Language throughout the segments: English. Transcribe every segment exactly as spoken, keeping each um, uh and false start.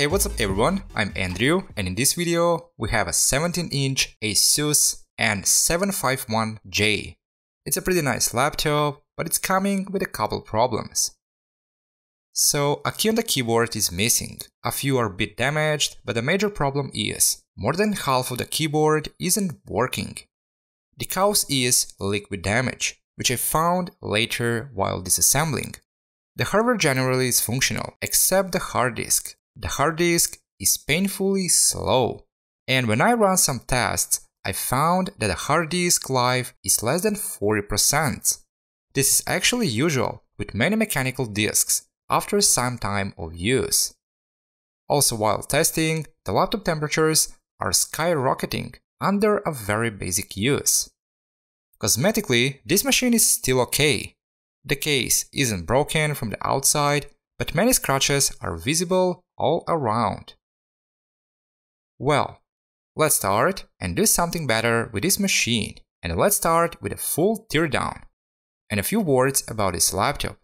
Hey, what's up everyone, I'm Andrew, and in this video we have a seventeen inch ASUS N seven fifty-one J. It's a pretty nice laptop, but it's coming with a couple problems. So a key on the keyboard is missing, a few are a bit damaged, but the major problem is more than half of the keyboard isn't working. The cause is liquid damage, which I found later while disassembling. The hardware generally is functional, except the hard disk. The hard disk is painfully slow, and when I ran some tests, I found that the hard disk life is less than forty percent. This is actually usual with many mechanical disks after some time of use. Also, while testing, the laptop temperatures are skyrocketing under a very basic use. Cosmetically, this machine is still okay. The case isn't broken from the outside, but many scratches are visible all around. Well, let's start and do something better with this machine, and let's start with a full teardown. And a few words about this laptop.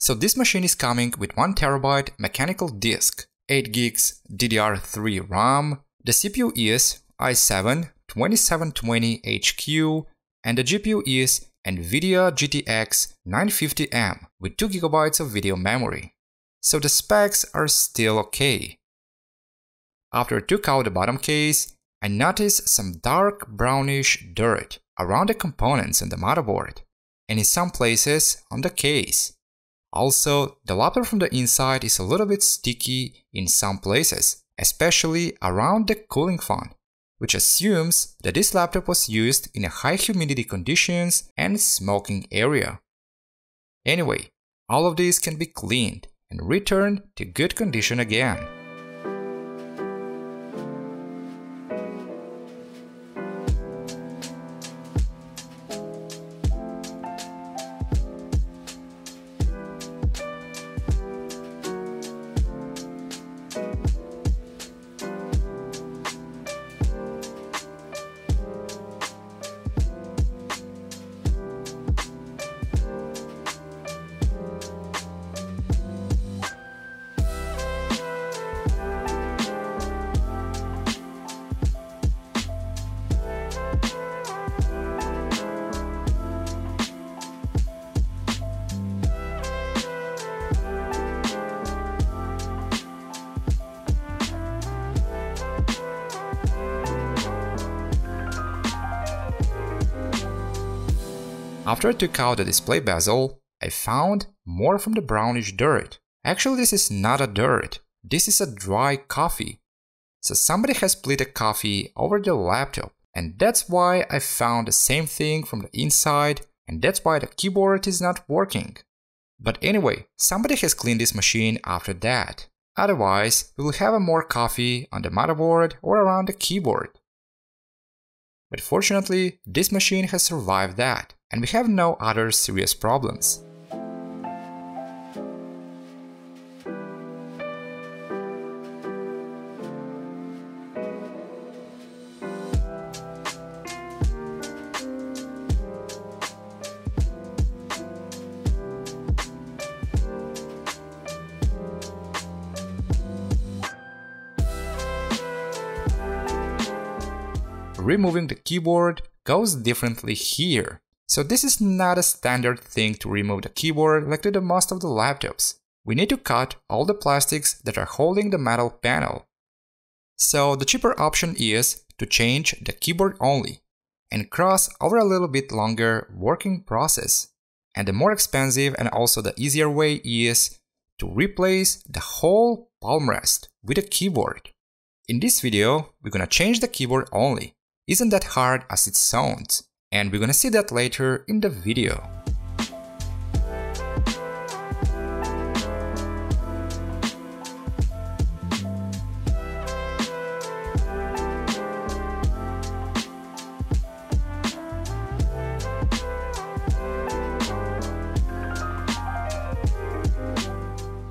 So this machine is coming with one terabyte mechanical disk, eight gigs D D R three RAM, the C P U is i seven twenty-seven twenty H Q, and the G P U is NVIDIA G T X nine fifty M with two gigabytes of video memory. So the specs are still okay. After I took out the bottom case, I noticed some dark brownish dirt around the components and the motherboard, and in some places on the case. Also, the laptop from the inside is a little bit sticky in some places, especially around the cooling fan, which assumes that this laptop was used in a high humidity conditions and smoking area. Anyway, all of this can be cleaned and returned to good condition again. After I took out the display bezel, I found more from the brownish dirt. Actually, this is not a dirt, this is a dry coffee. So somebody has spilled a coffee over the laptop, and that's why I found the same thing from the inside, and that's why the keyboard is not working. But anyway, somebody has cleaned this machine after that. Otherwise, we will have a more coffee on the motherboard or around the keyboard. But fortunately, this machine has survived that, and we have no other serious problems. Removing the keyboard goes differently here. So this is not a standard thing to remove the keyboard like to the most of the laptops. We need to cut all the plastics that are holding the metal panel. So the cheaper option is to change the keyboard only and cross over a little bit longer working process. And the more expensive and also the easier way is to replace the whole palm rest with a keyboard. In this video, we're gonna change the keyboard only. Isn't that hard as it sounds? And we're gonna see that later in the video.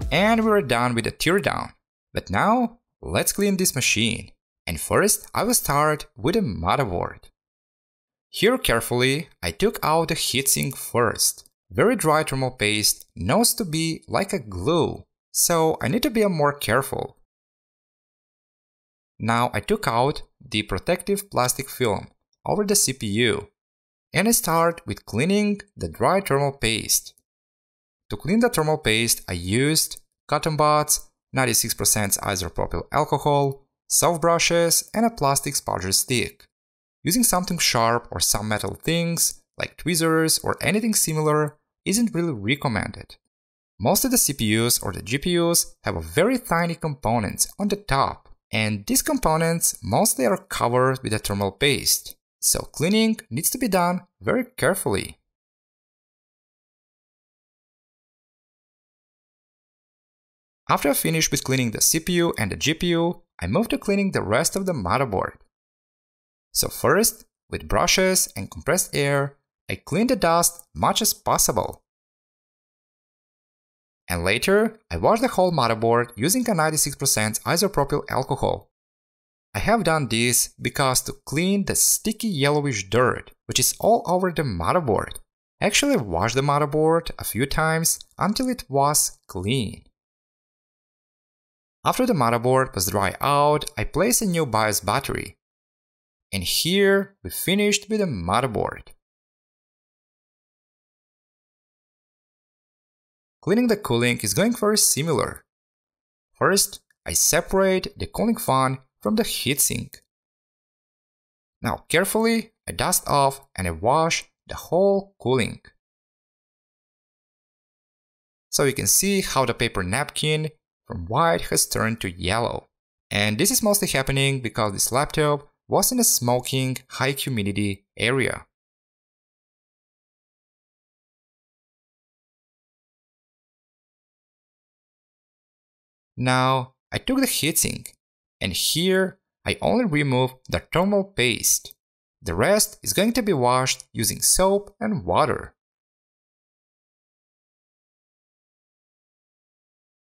And we're done with the teardown. But now, let's clean this machine. And first, I will start with the motherboard. Here carefully, I took out the heatsink first. Very dry thermal paste knows to be like a glue, so I need to be more careful. Now I took out the protective plastic film over the C P U and I start with cleaning the dry thermal paste. To clean the thermal paste, I used cotton buds, ninety-six percent isopropyl alcohol, soft brushes and a plastic spudger stick. Using something sharp or some metal things, like tweezers or anything similar, isn't really recommended. Most of the C P Us or the G P Us have a very tiny components on the top, and these components mostly are covered with a thermal paste, so cleaning needs to be done very carefully. After I finish with cleaning the C P U and the G P U, I move to cleaning the rest of the motherboard. So first, with brushes and compressed air, I clean the dust much as possible. And later, I wash the whole motherboard using a ninety-six percent isopropyl alcohol. I have done this because to clean the sticky yellowish dirt, which is all over the motherboard. I actually washed the motherboard a few times until it was clean. After the motherboard was dry out, I placed a new BIOS battery. And here we finished with the motherboard. Cleaning the cooling is going very similar. First, I separate the cooling fan from the heatsink. Now carefully, I dust off and I wash the whole cooling. So you can see how the paper napkin from white has turned to yellow. And this is mostly happening because this laptop was in a smoking, high humidity area. Now I took the heatsink, and here I only remove the thermal paste. The rest is going to be washed using soap and water.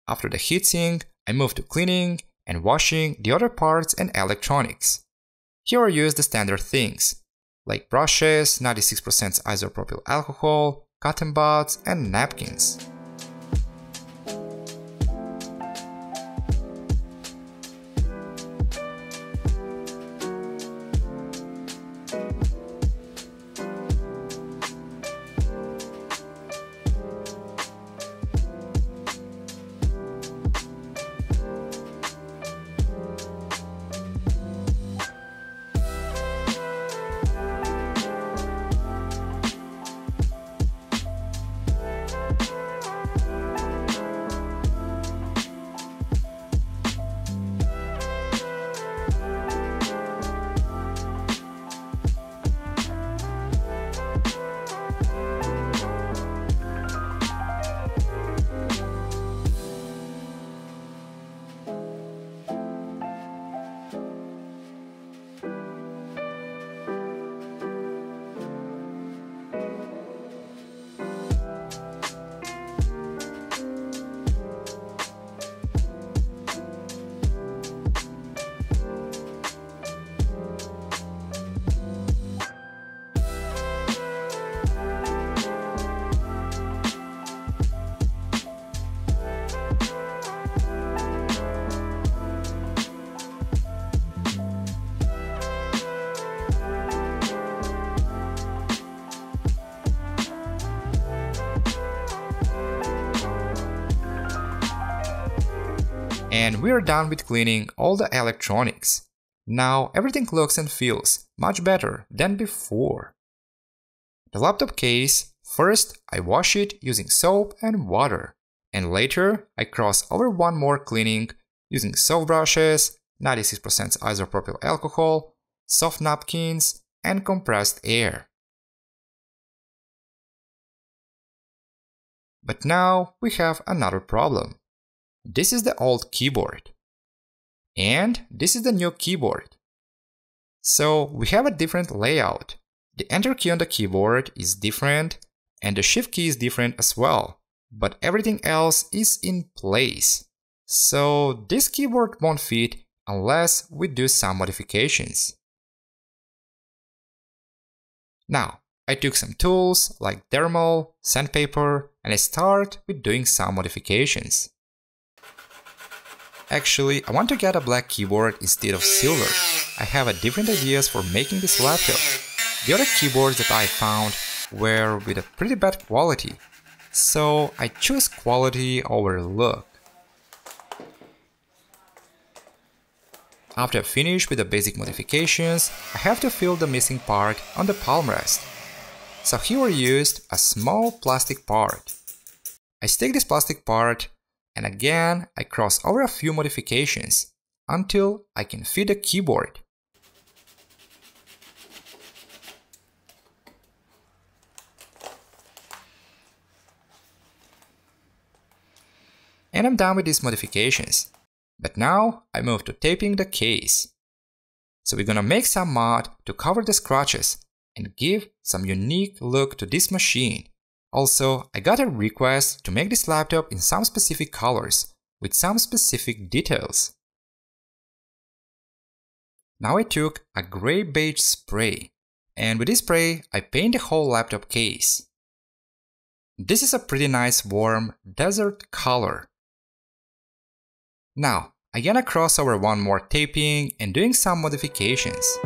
After the heatsink, I move to cleaning and washing the other parts and electronics. Here I use the standard things, like brushes, ninety-six percent isopropyl alcohol, cotton buds and napkins. And we are done with cleaning all the electronics. Now everything looks and feels much better than before. The laptop case, first I wash it using soap and water. And later I cross over one more cleaning using soft brushes, ninety-six percent isopropyl alcohol, soft napkins and compressed air. But now we have another problem. This is the old keyboard. And this is the new keyboard. So we have a different layout. The Enter key on the keyboard is different and the Shift key is different as well. But everything else is in place. So this keyboard won't fit unless we do some modifications. Now, I took some tools like dermal, sandpaper, and I start with doing some modifications. Actually, I want to get a black keyboard instead of silver. I have a different ideas for making this laptop. The other keyboards that I found were with a pretty bad quality, so I choose quality over look. After I finish with the basic modifications, I have to fill the missing part on the palm rest. So here I used a small plastic part. I stick this plastic part and again I cross over a few modifications until I can fit the keyboard. And I'm done with these modifications. But now I move to taping the case. So we're gonna make some mod to cover the scratches and give some unique look to this machine. Also, I got a request to make this laptop in some specific colors, with some specific details. Now I took a grey beige spray, and with this spray I paint the whole laptop case. This is a pretty nice warm desert color. Now, I'm gonna cross over one more taping and doing some modifications.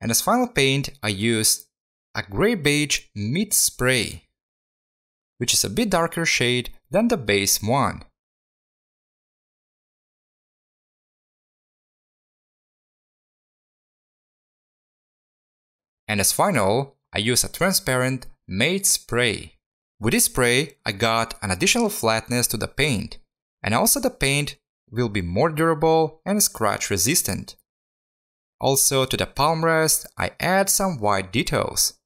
And as final paint, I used a grey beige mid spray, which is a bit darker shade than the base one. And as final, I used a transparent matte spray. With this spray, I got an additional flatness to the paint, and also the paint will be more durable and scratch resistant. Also, to the palm rest, I add some white details,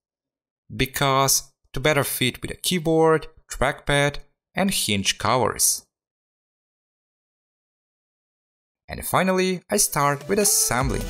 because to better fit with the keyboard, trackpad and hinge covers. And finally, I start with assembling.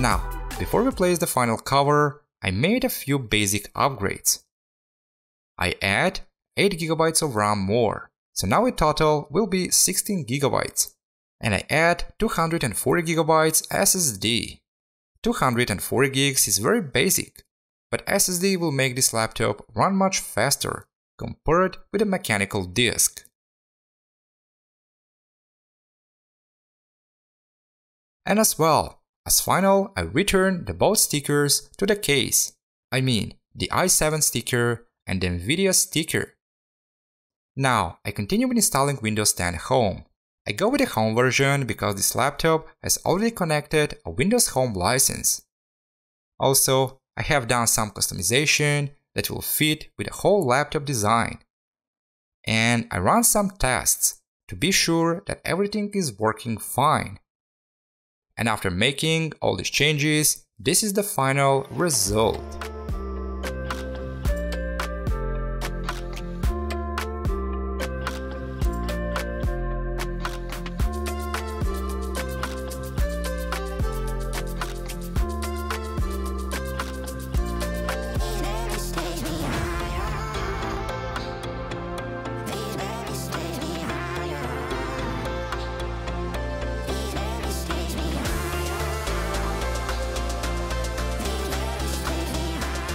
Now, before we place the final cover, I made a few basic upgrades. I add eight gigabytes of RAM more, so now in total will be sixteen gigabytes. And I add two hundred forty gigabytes S S D. two hundred forty gigs is very basic, but S S D will make this laptop run much faster compared with a mechanical disk. And as well, as final, I return the both stickers to the case. I mean, the i seven sticker and the NVIDIA sticker. Now, I continue with installing Windows ten Home. I go with the Home version because this laptop has already connected a Windows Home license. Also, I have done some customization that will fit with the whole laptop design. And I run some tests to be sure that everything is working fine. And after making all these changes, this is the final result.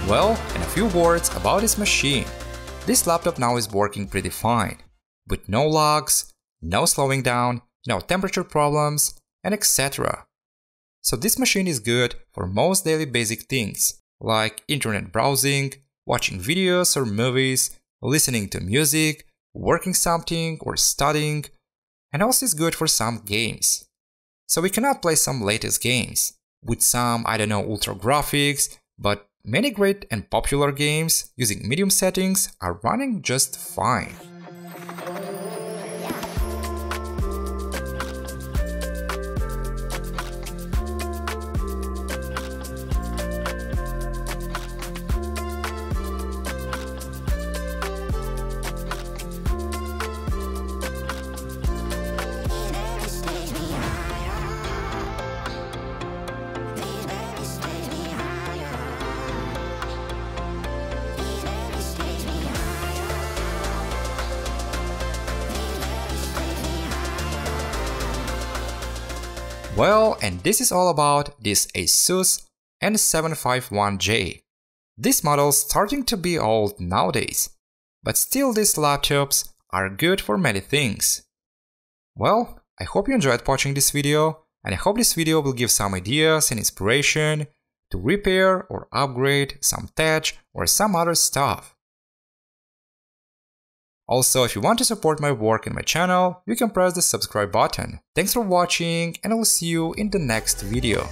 Well, and a few words about this machine. This laptop now is working pretty fine, with no lags, no slowing down, no temperature problems, and et cetera. So this machine is good for most daily basic things, like internet browsing, watching videos or movies, listening to music, working something or studying, and also is good for some games. So we cannot play some latest games, with some, I don't know, ultra graphics, but many great and popular games using medium settings are running just fine. Well, and this is all about this ASUS N seven fifty-one J. This model's starting to be old nowadays, but still these laptops are good for many things. Well, I hope you enjoyed watching this video, and I hope this video will give some ideas and inspiration to repair or upgrade some tech or some other stuff. Also, if you want to support my work and my channel, you can press the subscribe button. Thanks for watching, and I'll see you in the next video.